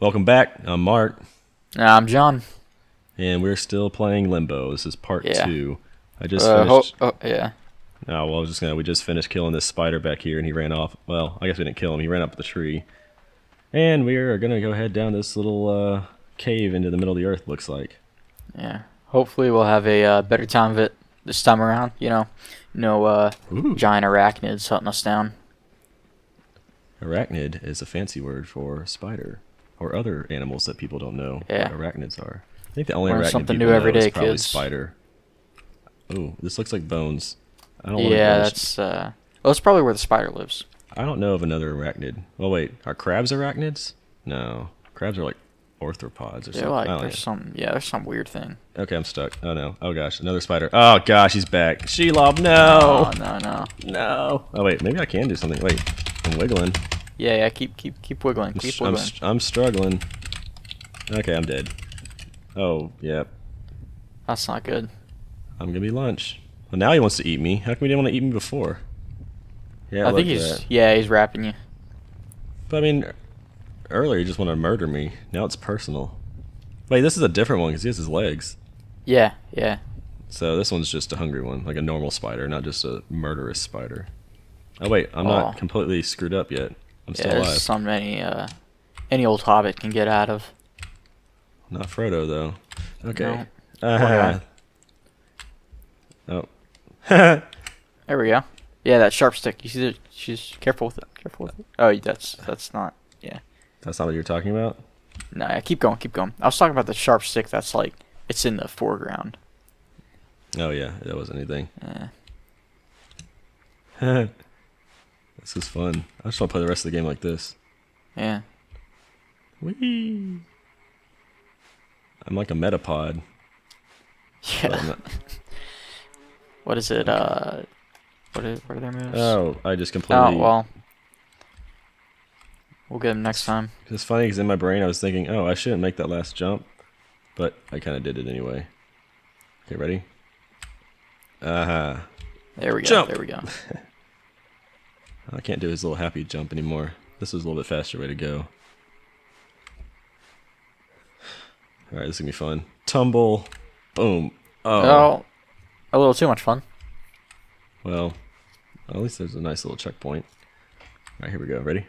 Welcome back. I'm Mark. I'm John. And we're still playing Limbo. This is part two. I just finished. We just finished killing this spider back here, and he ran off. Well, I guess we didn't kill him. He ran up the tree. And we are gonna go head down this little cave into the middle of the earth. Looks like. Yeah. Hopefully, we'll have a better time of it this time around. You know, no giant arachnids hunting us down. Arachnid is a fancy word for spider. Or other animals that people don't know what arachnids are. I think the only arachnid people know is probably spider. Oh, this looks like bones. I don't well, that's probably where the spider lives. I don't know of another arachnid. Well, wait, are crabs arachnids? No, crabs are like orthopods or something. There's some weird thing. Okay, I'm stuck. Oh no! Oh gosh, another spider. Oh gosh, he's back. Shelob, no! Oh, no! Oh wait, maybe I can do something. Wait, I'm wiggling. Yeah, keep wiggling, keep wiggling. I'm struggling. Okay, I'm dead. Oh, yeah. That's not good. I'm gonna be lunch. Well, now he wants to eat me. How come he didn't want to eat me before? Yeah, I think he's he's wrapping you. But I mean, earlier he just wanted to murder me. Now it's personal. Wait, this is a different one because he has his legs. Yeah. So this one's just a hungry one, like a normal spider, not just a murderous spider. Oh wait, I'm not completely screwed up yet. I'm still alive. There's some any old hobbit can get out of. Not Frodo though. Okay. No. Oh. There we go. Yeah, that sharp stick. You see that? She's careful with it. Careful with it. Oh, that's not. Yeah. That's not what you're talking about. No, keep going. I was talking about the sharp stick. That's like it's in the foreground. Oh yeah, that wasn't anything. This is fun. I just want to play the rest of the game like this. Yeah. Whee! I'm like a metapod. Yeah. What is it? What are their moves? Oh, I just completely... Oh, well. We'll get them next time. It's funny because in my brain I was thinking, oh, I shouldn't make that last jump. But I kind of did it anyway. Okay, ready? There we go. Jump! There we go. I can't do his little happy jump anymore. This is a little bit faster way to go. Alright, this is gonna be fun. Tumble. Boom. Oh. A little too much fun. Well, at least there's a nice little checkpoint. Alright, here we go. Ready?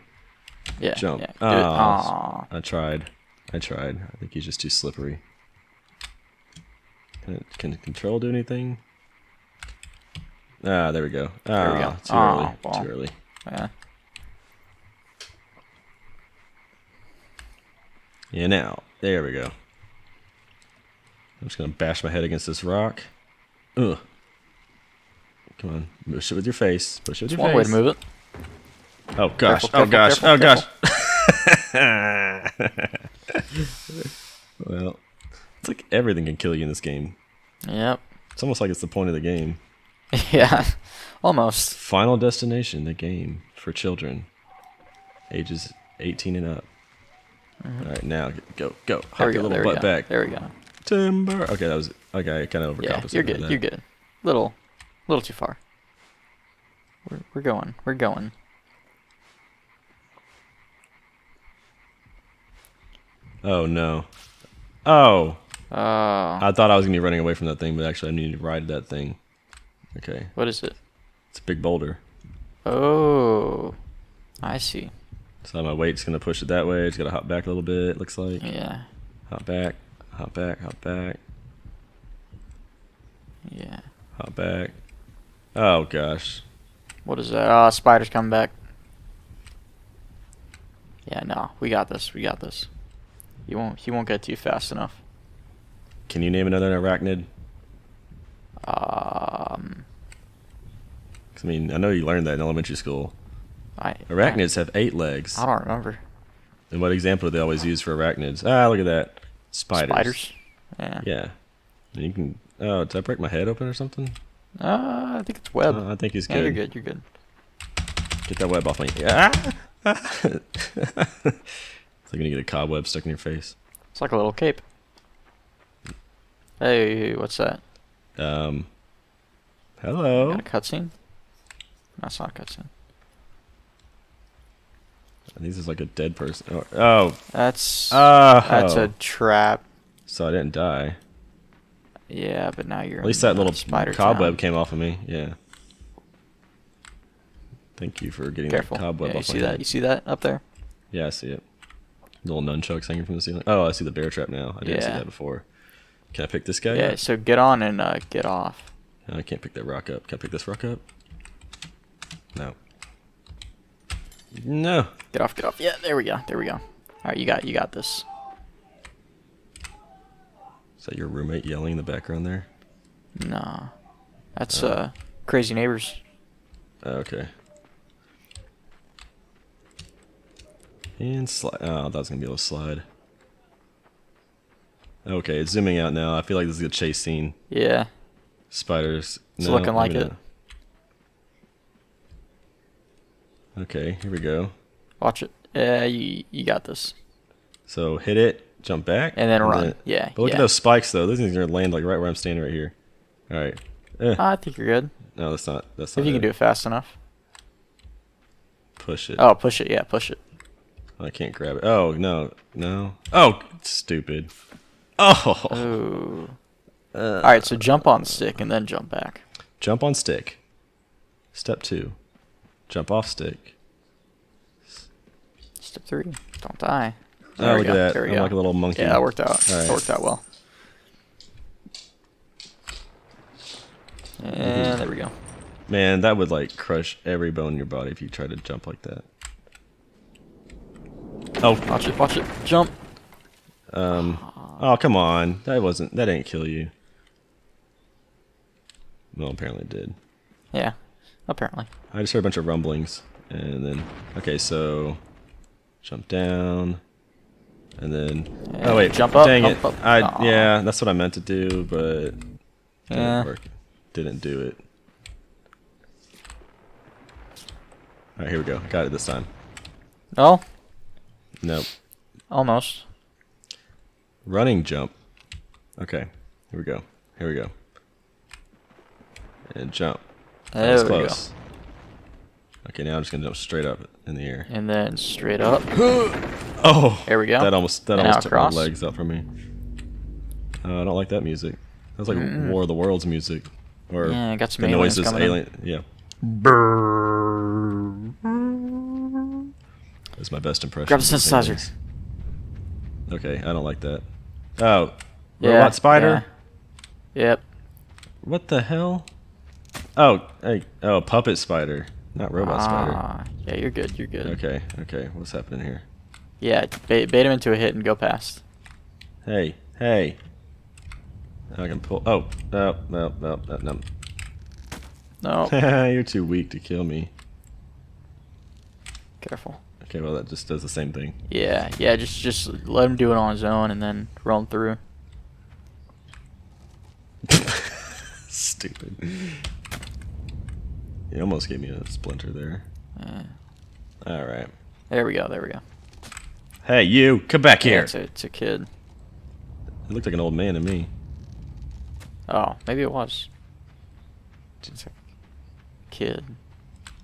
Yeah. Jump. Yeah, oh, I tried. I think he's just too slippery. Can the control do anything? Ah, there we go. Ah, too early. Yeah. Yeah, now. There we go. I'm just going to bash my head against this rock. Ugh. Come on. Push it with your face. That's one way to move it. Oh, gosh. Careful. Well, it's like everything can kill you in this game. Yep. It's almost like it's the point of the game. Yeah, almost. Final Destination, the game for children, ages 18 and up. Mm-hmm. All right, now go. Hop your little butt back. There we go. Timber. Okay, that was okay. I kind of overcompensated. Yeah, you're good. You're good. Little too far. We're going. Oh no. Oh. Oh. I thought I was gonna be running away from that thing, but actually I needed to ride that thing. Okay. What is it? It's a big boulder. Oh, I see. So my weight's gonna push it that way. It's gotta hop back a little bit. Looks like. Yeah. Hop back. Yeah. Hop back. Oh gosh. What is that? Oh, spider's coming back. Yeah, no, we got this. He won't get to you fast enough. Can you name another arachnid? I mean, I know you learned that in elementary school. Arachnids have 8 legs. I don't remember. And what example do they always use for arachnids? Ah, look at that. Spiders. Yeah. And you can... Oh, did I break my head open or something? I think it's web. I think he's good. You're good. Get that web off me. Yeah. It's like when you get a cobweb stuck in your face. It's like a little cape. Hey, what's that? Hello. Got a cutscene? That's not a cutscene. This is like a dead person. Oh, oh. That's a trap. So I didn't die. Yeah, but now you're. At least that little spider cobweb came off of me. Yeah. Thank you for getting that cobweb off my head. You see that? You see that up there? Yeah, I see it. Little nunchucks hanging from the ceiling. Oh, I see the bear trap now. I didn't see that before. Can I pick this guy? Yeah. So get on and get off. No, I can't pick that rock up. Can I pick this rock up? No. No. Get off. Get off. Yeah. There we go. There we go. All right. You got. You got this. Is that your roommate yelling in the background there? Nah. That's crazy neighbors. Okay. And slide. Oh, I thought it was gonna be a little slide. Okay, it's zooming out now. I feel like this is a chase scene. Yeah. Spiders. It's looking like it. Okay, here we go. Watch it. Yeah, you got this. So hit it. Jump back and then run. Yeah. But look at those spikes though. Those things are gonna land like right where I'm standing right here. All right. I think you're good. No, that's not. That's not. If you can do it fast enough. Push it. Oh, push it. Yeah, push it. I can't grab it. Oh no, no. Oh, stupid. Oh. Ooh. All right. So jump on stick and then jump back. Jump on stick. Step 2. Jump off stick. Step 3. Don't die. There look at that. I'm like a little monkey. Yeah, that worked out. Right. It worked out well. And there we go. Man, that would like crush every bone in your body if you tried to jump like that. Oh, watch it, watch it. Jump. Oh, come on. That didn't kill you. Well, apparently it did. Yeah, apparently. I just heard a bunch of rumblings. And then, okay, so jump down. And then, oh wait, jump up, dang it. Yeah, that's what I meant to do, but didn't work. Didn't do it. All right, here we go. Got it this time. No? Nope. Almost. Running jump. Okay, here we go. Here we go. And jump. That was close. Okay, now I'm just gonna jump straight up in the air. And then straight up. Oh, there we go. That almost took my legs out from me. I don't like that music. That's like War of the Worlds music, or yeah, got some the noises alien. Yeah. That's my best impression. Grab the synthesizer. Okay, I don't like that. Oh, yeah, robot spider. Yeah. Yep. What the hell? Oh, hey, oh, puppet spider, not robot spider. Yeah, you're good. You're good. Okay, okay. What's happening here? Yeah, bait him into a hit and go past. Hey, hey. I can pull. Oh, no, no, no, no, no. No. You're too weak to kill me. Careful. Okay, well that just does the same thing. Yeah, yeah. Just let him do it on his own and then roll him through. Stupid. You almost gave me a splinter there. All right. There we go. There we go. Hey, you! Come back here! It's a kid. It looked like an old man to me. Oh, maybe it was. It's a kid.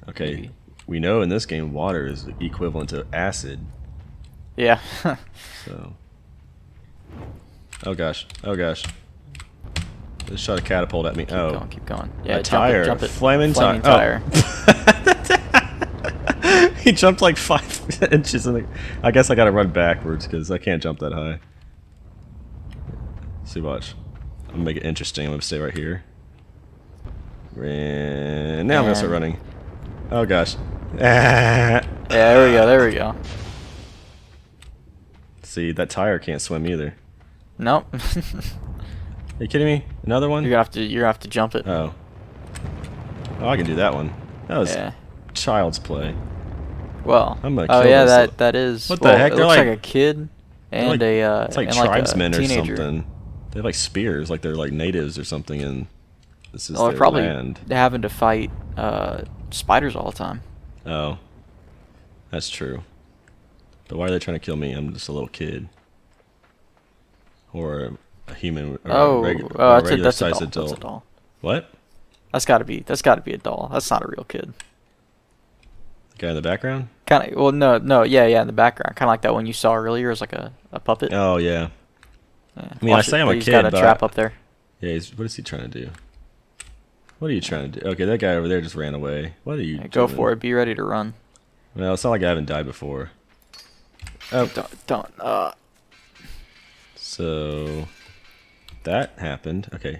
Okay, maybe. We know in this game water is equivalent to acid. Yeah. So. Oh gosh! Oh gosh! This shot a catapult at me. Keep going! Keep going! Yeah, a tire! Jump it. Flaming tire! Oh. He jumped like 5 inches. I guess I gotta run backwards because I can't jump that high. See, watch. I'm gonna make it interesting. I'm gonna stay right here. And now I'm gonna start running. Oh gosh. Yeah, there we go. There we go. See, that tire can't swim either. Nope. Are you kidding me? Another one? You're gonna have to jump it. Oh. Oh, I can do that one. That was child's play. Well, that is. What the heck? It looks like a kid and like, a it's like tribesmen like or something. They have like spears, like they're like natives or something, and this is their probably land. Having to fight spiders all the time. Oh, that's true. But why are they trying to kill me? I'm just a little kid, or a human. Or a regular-sized adult. That's a doll. What? That's gotta be a doll. That's not a real kid. Guy in the background? Kind of. Well, no, yeah, in the background, kind of like that one you saw earlier, as like a puppet. Oh yeah. I mean, I say I'm a kid, but he's got a trap up there. Yeah, what is he trying to do? What are you trying to do? Okay, that guy over there just ran away. What are you doing? Go for it. Be ready to run. Well, it's not like I haven't died before. Oh, don't. So that happened. Okay,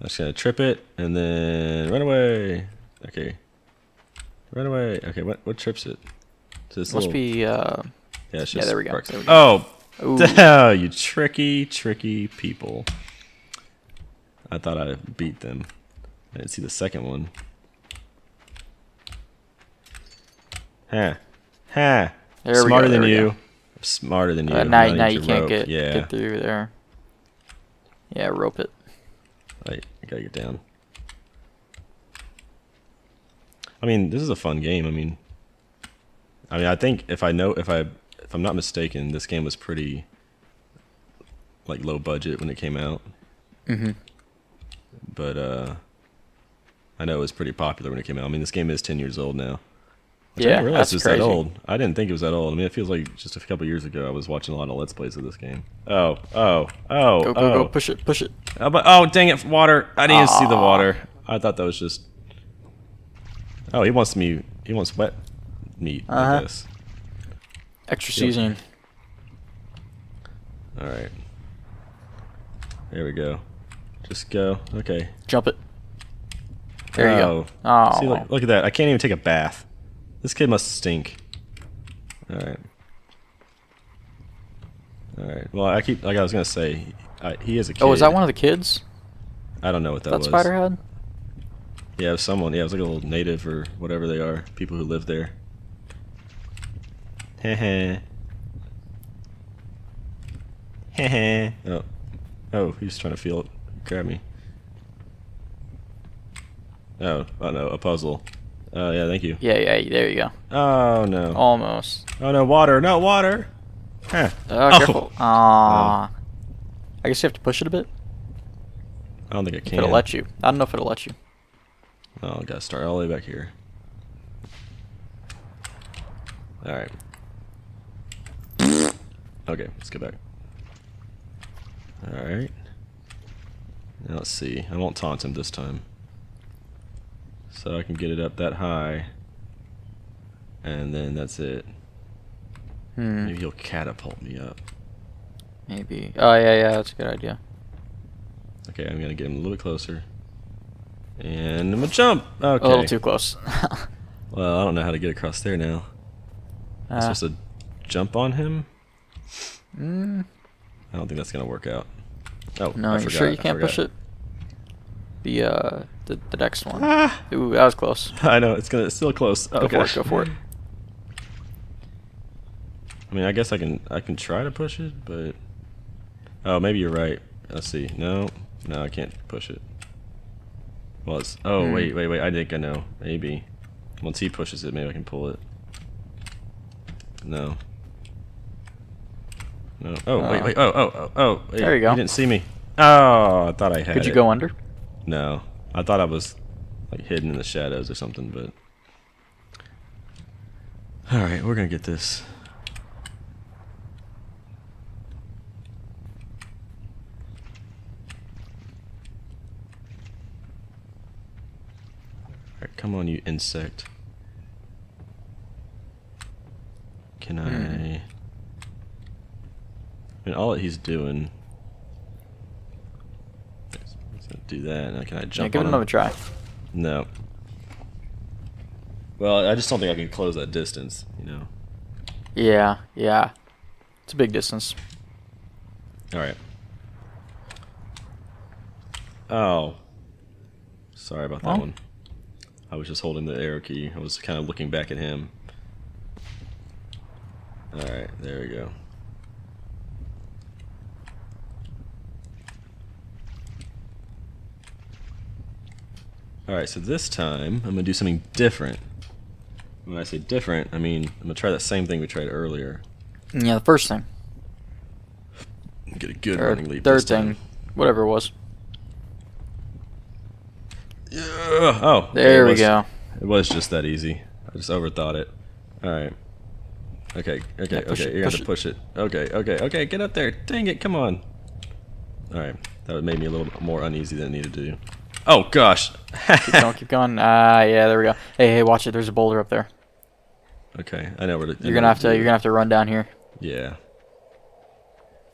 I'm just gonna trip it and then run away. Okay, run away. Okay, what trips it? So this must be. Yeah, it's just there we go. Oh, you tricky people. I thought I beat them. I didn't see the second one. Ha. Smarter than you. I'm smarter than you. Now you can't get through there. Yeah, rope it. Right, I gotta get down. I mean, this is a fun game. I mean, I think if I'm not mistaken, this game was pretty like low budget when it came out. Mhm. But I know it was pretty popular when it came out. I mean, this game is 10 years old now. Which I didn't realize it was that old. I didn't think it was that old. I mean, it feels like just a couple years ago I was watching a lot of Let's Plays of this game. Oh. Go, push it. Oh, dang it, water. I didn't even see the water. I thought that was just... Oh, he wants wet meat, I guess. Extra seasoning. All right. There we go. Just go. Okay. Jump it. There you go. Oh. See, look at that. I can't even take a bath. This kid must stink. All right. Well, I was gonna say, he is a kid. Oh, is that one of the kids? I don't know what that was. That spider head? Yeah, it was someone. Yeah, it was like a little native or whatever they are. People who live there. Heh. Oh, he was trying to feel it. Grab me. Oh no, a puzzle. Yeah, thank you. Yeah, there you go. Oh, no. Almost. Oh, no, water. No, water. Huh. Careful. Aww. I guess you have to push it a bit. I don't think it can. If it'll let you. I don't know if it'll let you. Oh, I gotta start all the way back here. Alright. Okay, let's go back. Alright. Now let's see. I won't taunt him this time. So I can get it up that high, and then that's it. Maybe he'll catapult me up. Maybe. Oh, yeah, that's a good idea. Okay, I'm going to get him a little bit closer. And I'm going to jump! Okay. A little too close. Well, I don't know how to get across there now. I'm supposed to jump on him? I don't think that's going to work out. Oh, no, I'm sure you can't push it. The next one. Ooh, that was close. I know, it's still close. Oh, go for it. I mean, I guess I can try to push it, but maybe you're right. Let's see. No, I can't push it. Well, it's wait. I think I know. Maybe once he pushes it, maybe I can pull it. No. Wait. Oh. Wait, there you go. You didn't see me. Oh, I thought I had. Could you go under? No, I thought I was like hidden in the shadows or something, but all right, we're gonna get this. All right, come on, you insect. Can I? I mean, all that he's doing. Do that. Now, can I jump? Give it another try. No. Well, I just don't think I can close that distance. You know. Yeah. It's a big distance. All right. Oh. Sorry about that one. I was just holding the arrow key. I was kind of looking back at him. All right. There we go. Alright, so this time, I'm going to do something different. When I say different, I mean, I'm going to try that same thing we tried earlier. Yeah, the first thing. Get a good running leap this time. Third thing, whatever it was. Yeah. Oh, there we go. It was just that easy. I just overthought it. Alright. Okay, yeah, okay, you gotta push it. Okay, get up there! Dang it, come on! Alright, that made me a little more uneasy than it needed to do. Oh, gosh! keep going. Yeah, there we go. Hey, watch it, there's a boulder up there. Okay, I know where to... You're gonna have to run down here. Yeah.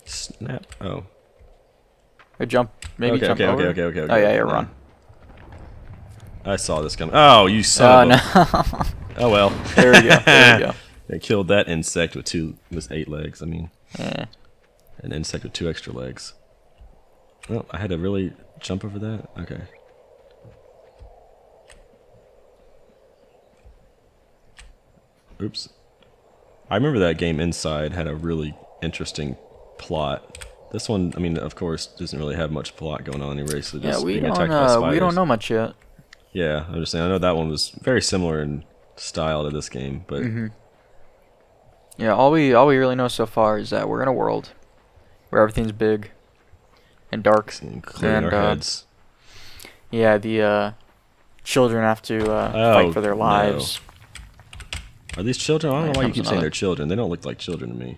Snap. Oh. Or jump. Maybe okay, jump okay, over. Okay. Oh, yeah, yeah, run. I saw this coming. Oh, you saw it. No. Oh, well. There we go. They killed that insect with eight legs. I mean, an insect with 2 extra legs. Well, I had to really jump over that? Okay. Oops. I remember that game Inside had a really interesting plot. This one, I mean, of course, doesn't really have much plot going on anyway, so just being attacked by spiders. We don't know much yet. Yeah, I'm just saying, I know that one was very similar in style to this game, but... Mm-hmm. Yeah, all we really know so far is that we're in a world where everything's big and dark, including our heads. Yeah, the children have to fight for their lives. No. Are these children? I don't know why you keep saying they're children. They don't look like children to me.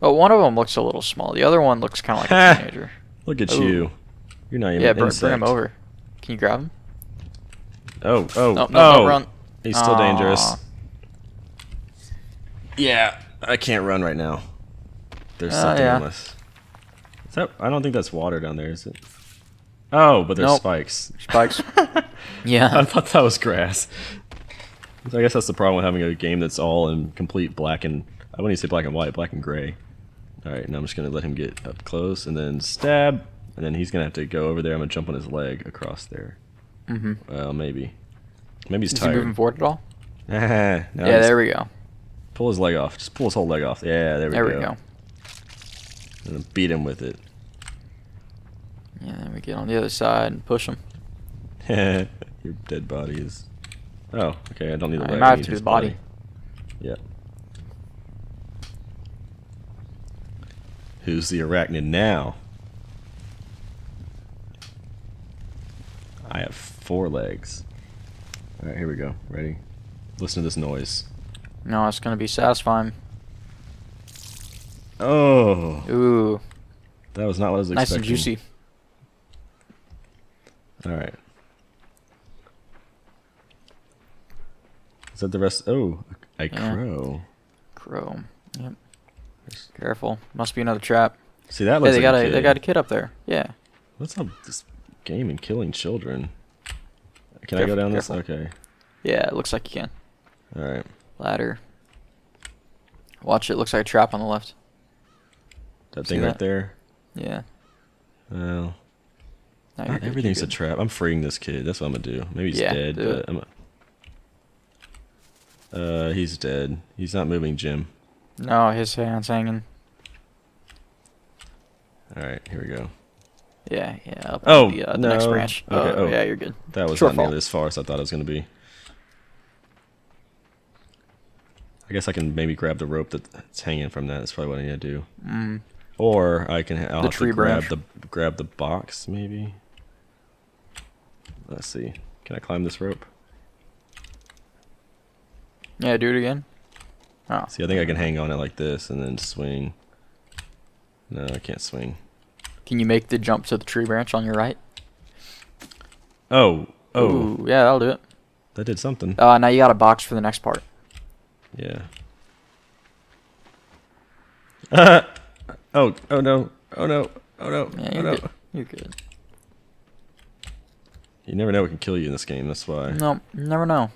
Well, one of them looks a little small. The other one looks kind of like a teenager. Look at you. You're not even an insect. Yeah, bring him over. Can you grab him? No, run. He's still dangerous. Yeah, I can't run right now. There's something on this. Is that, I don't think that's water down there, is it? Oh, but there's spikes. Spikes. Yeah. I thought that was grass. So I guess that's the problem with having a game that's all in complete black and... I wouldn't even say black and white, black and gray. Alright, now I'm just going to let him get up close and then stab. And then he's going to have to go over there. I'm going to jump on his leg across there. Mm-hmm. Well, maybe. Maybe he's tired. Is he moving forward at all? Yeah, there we go. Pull his leg off. Just pull his whole leg off. Yeah, there we go. I'm going to beat him with it. Yeah, then we get on the other side and push him. Your dead body is... Oh, okay, I don't need the leg. I have to do his body. Yeah. Who's the arachnid now? I have 4 legs. Alright, here we go. Ready? Listen to this noise. No, it's gonna be satisfying. Oh! Ooh. That was not what I was expecting. Nice and juicy. Alright. Is that the rest? Oh, a crow. Crow. Yep. Careful. Must be another trap. See, that looks like a kid. They got a kid up there. Yeah. What's up with this game and killing children? Can I go down this? Okay. Yeah, it looks like you can. Alright. Ladder. Watch it. Looks like a trap on the left. That thing right there? Yeah. Well. Not everything's a trap. I'm freeing this kid. That's what I'm going to do. Maybe he's dead. But I'm he's dead. He's not moving, Jim. No, his hand's hanging. Alright, here we go. Yeah, up on the next branch. Okay, yeah, you're good. That was not nearly as far as I thought it was going to be. I guess I can maybe grab the rope that's hanging from that. That's probably what I need to do. Mm. Or I'll have to grab the box, maybe. Let's see. Can I climb this rope? Yeah, do it again. Oh. See, I think I can hang on it like this and then swing. No, I can't swing. Can you make the jump to the tree branch on your right? Oh. Ooh, yeah, that'll do it. That did something. Now you got a box for the next part. Yeah. Oh no. Yeah, you're good. You're good. You never know what can kill you in this game, that's why. No, you never know.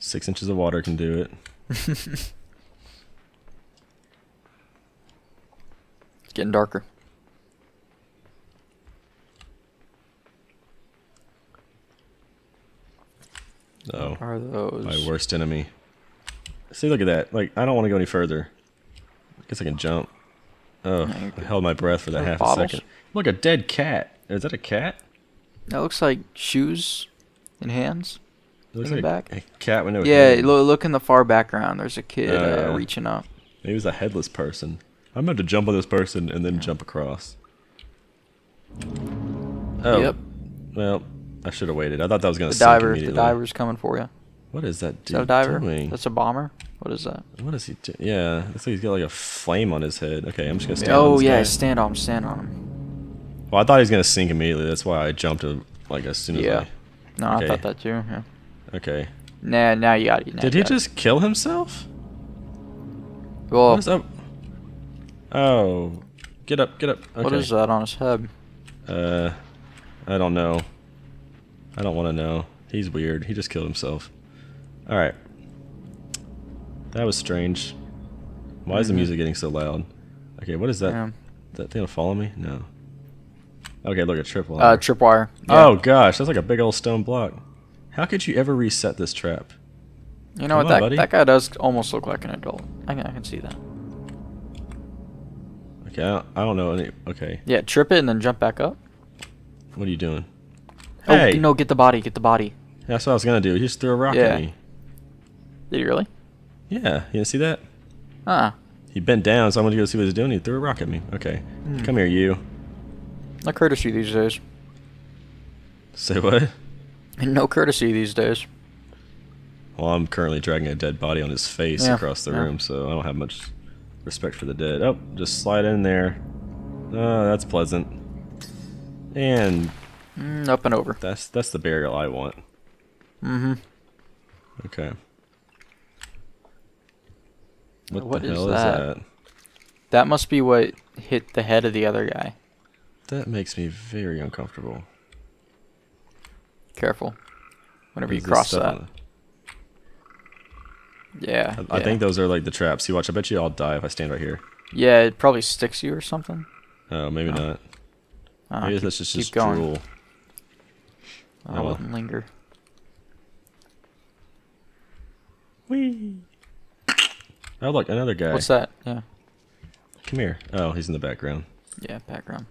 6 inches of water can do it. It's getting darker. Oh, are those my worst enemy? See, look at that. Like, I don't want to go any further. I guess I can jump. Oh, I held my breath for that half a second. Look, a dead cat. Is that a cat? That looks like shoes and hands. It looks like a cat with no head. Yeah, look in the far background. There's a kid reaching up. Maybe it was a headless person. I'm about to jump on this person and then jump across. Oh. Yep. Well, I should have waited. I thought that was going to sink immediately. The diver's coming for you. What is that dude doing? That's a bomber. What is that? What is he doing? Yeah, looks like he's got like a flame on his head. Okay, I'm just gonna stand on him. Oh yeah, stand on him, stand on him. Well, I thought he was gonna sink immediately. That's why I jumped him like as soon as No, okay. I thought that too. Yeah. Okay. Nah, now you got it. Did he just kill himself? Well, what is up? Oh, get up, get up. Okay. What is that on his head? I don't know. I don't want to know. He's weird. He just killed himself. All right. That was strange. Why is the music getting so loud? Okay, what is that? Is that thing gonna follow me? No. Okay, look, a tripwire. Tripwire. Yeah. Oh gosh, that's like a big old stone block. How could you ever reset this trap? You know that guy does almost look like an adult. I can see that. Okay, I don't know any. Okay. Yeah, trip it and then jump back up. What are you doing? Oh, hey. No, get the body, get the body. That's what I was gonna do. He just threw a rock at me. Did he really? Yeah, you didn't see that? Huh. He bent down, so I wanted to go see what he was doing. He threw a rock at me. Okay. Come here, you. No courtesy these days. Say what? No courtesy these days. Well, I'm currently dragging a dead body on his face across the room, so I don't have much respect for the dead. Oh, just slide in there. Oh, that's pleasant. And... up and over. That's the burial I want. Mm-hmm. Okay. What the hell is that? That must be what hit the head of the other guy. That makes me very uncomfortable. Careful. Whenever you cross that. Yeah. I think those are like the traps. See, watch. I bet you I'll die if I stand right here. Yeah, it probably sticks you or something. Oh, maybe not. Maybe let's just drool. I wouldn't linger. Whee! Oh, look, another guy. What's that? Yeah. Come here. Oh, he's in the background. Yeah, background.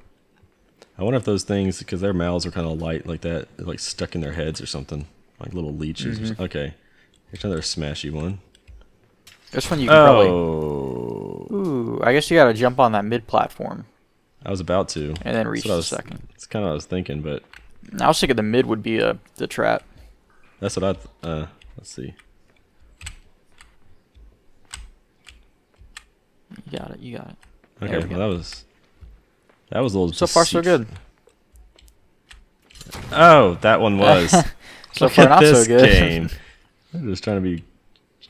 I wonder if those things, because their mouths are kind of light like that, like stuck in their heads or something. Like little leeches. Mm-hmm. Okay. Here's another smashy one. This one you can probably... Ooh, I guess you gotta jump on that mid-platform. I was about to. And then reach the second. That's kind of what I was thinking, but... I was thinking the mid would be the trap. That's what I... let's see. You got it, you got it. Okay, well, that was a little... So far, so good. Oh, that one was. So far, not so good. Game. I'm just trying to be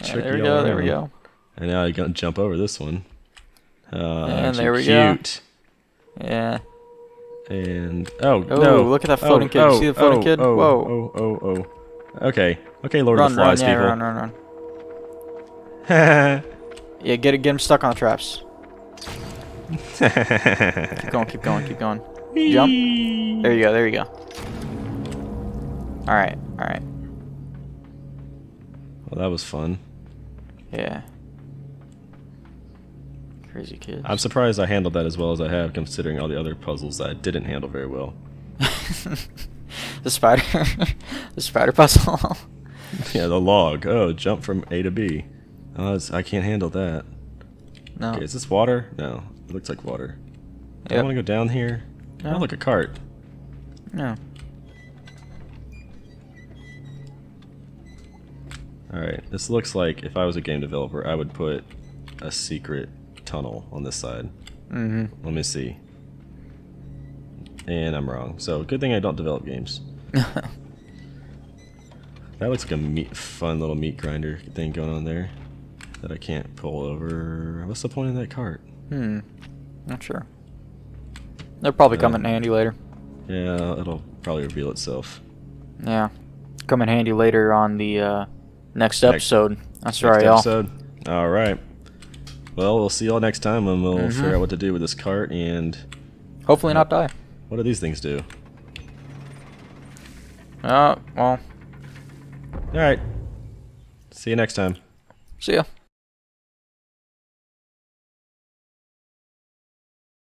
tricky. There we go, there we go. And now you're going to jump over this one. And there we go. Cute. Yeah. And, oh, no. Look at that floating kid. You see the floating kid? Whoa. Oh. Okay. Okay, Lord of the Flies, people. Run. Yeah, get him stuck on the traps. Keep going, keep going, keep going. Jump. There you go, there you go. Alright, alright. Well, that was fun. Yeah. Crazy kids. I'm surprised I handled that as well as I have, considering all the other puzzles that I didn't handle very well. The spider puzzle. Yeah, the log. Oh, jump from A to B. Oh, I can't handle that. No. Okay, is this water? No. It looks like water. Yep. I want to go down here. No. Oh, like a cart. No. Alright, this looks like if I was a game developer, I would put a secret tunnel on this side. Mm-hmm. Let me see. And I'm wrong. So, good thing I don't develop games. That looks like a fun little meat grinder thing going on there. That I can't pull over. What's the point of that cart? Not sure. They'll probably come in handy later. Yeah, it'll probably reveal itself. Yeah. Come in handy later on the next episode. That's right, y'all. Alright. Well, we'll see y'all next time and we'll figure out what to do with this cart and... Hopefully not die. What do these things do? Well... Alright. See you next time. See ya.